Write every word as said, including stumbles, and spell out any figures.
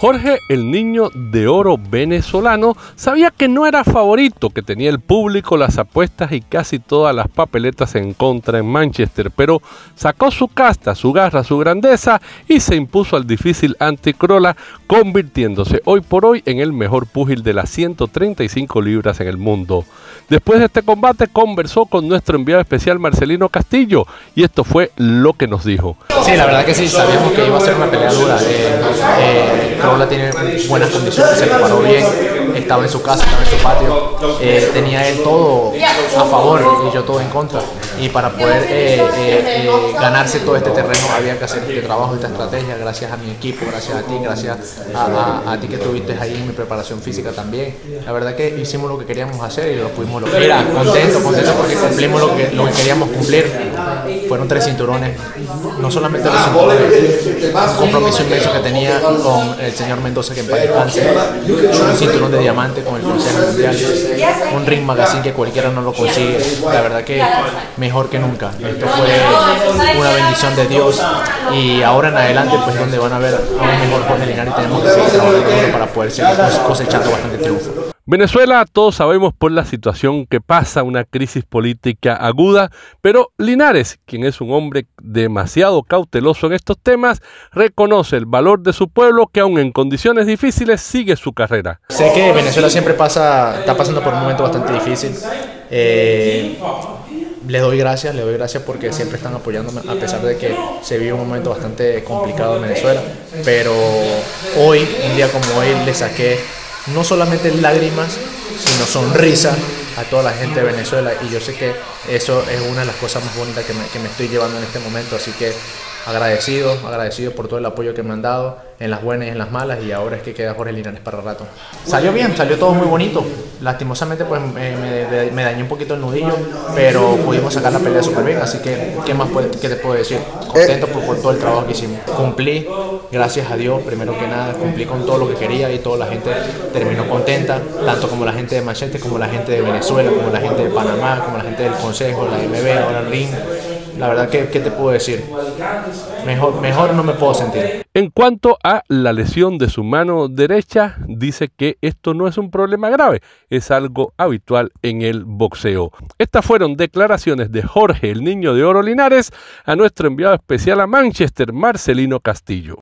Jorge, el niño de oro venezolano, sabía que no era favorito, que tenía el público, las apuestas y casi todas las papeletas en contra en Manchester, pero sacó su casta, su garra, su grandeza y se impuso al difícil ante Crolla, convirtiéndose hoy por hoy en el mejor púgil de las ciento treinta y cinco libras en el mundo. Después de este combate conversó con nuestro enviado especial Marcelino Castillo y esto fue lo que nos dijo. Sí, la verdad que sí, sabíamos que iba a ser una pelea dura. Eh, eh, Crolla tiene buenas condiciones, se preparó bien, estaba en su casa, estaba en su patio, eh, tenía él todo a favor y yo todo en contra. Y para poder eh, eh, eh, ganarse todo este terreno había que hacer este trabajo, esta estrategia, gracias a mi equipo, gracias a ti, gracias a, a, a ti que estuviste ahí en mi preparación física también. La verdad que hicimos lo que queríamos hacer y lo pudimos. Mira, contento, contento porque cumplimos lo que, lo que queríamos cumplir. Fueron tres cinturones, no solamente los cinturones, un compromiso inmenso que tenía con el señor Mendoza, que en paz descanse, un cinturón de diamante con el Consejo Mundial, un Ring Magazine que cualquiera no lo consigue. La verdad que mejor que nunca. Esto fue una bendición de Dios y ahora en adelante pues donde van a ver a un mejor Jorge Linares y tenemos que seguir trabajando para poder seguir cosechando bastante triunfo. Venezuela, todos sabemos por la situación que pasa, una crisis política aguda, pero Linares, quien es un hombre demasiado cauteloso en estos temas, reconoce el valor de su pueblo que aun en condiciones difíciles sigue su carrera. Sé que Venezuela siempre pasa, está pasando por un momento bastante difícil. Eh, Les doy gracias, les doy gracias porque siempre están apoyándome a pesar de que se vive un momento bastante complicado en Venezuela. Pero hoy, un día como hoy, le saqué no solamente lágrimas, sino sonrisa a toda la gente de Venezuela. Y yo sé que eso es una de las cosas más bonitas que me, que me estoy llevando en este momento. Así que agradecido, agradecido por todo el apoyo que me han dado, en las buenas y en las malas. Y ahora es que queda Jorge Linares para el rato. Salió bien, salió todo muy bonito. Lastimosamente pues me, me, me dañó un poquito el nudillo, pero pudimos sacar la pelea súper bien, así que ¿qué más puede, qué te puedo decir? Contento por, por todo el trabajo que hicimos. Cumplí, gracias a Dios, primero que nada, cumplí con todo lo que quería y toda la gente terminó contenta, tanto como la gente de Manchester, como la gente de Venezuela, como la gente de Panamá, como la gente del Consejo, la M B, ahora el Ring. La verdad, ¿qué, qué te puedo decir? Mejor, mejor no me puedo sentir. En cuanto a la lesión de su mano derecha, dice que esto no es un problema grave, es algo habitual en el boxeo. Estas fueron declaraciones de Jorge, el niño de oro Linares, a nuestro enviado especial a Manchester, Marcelino Castillo.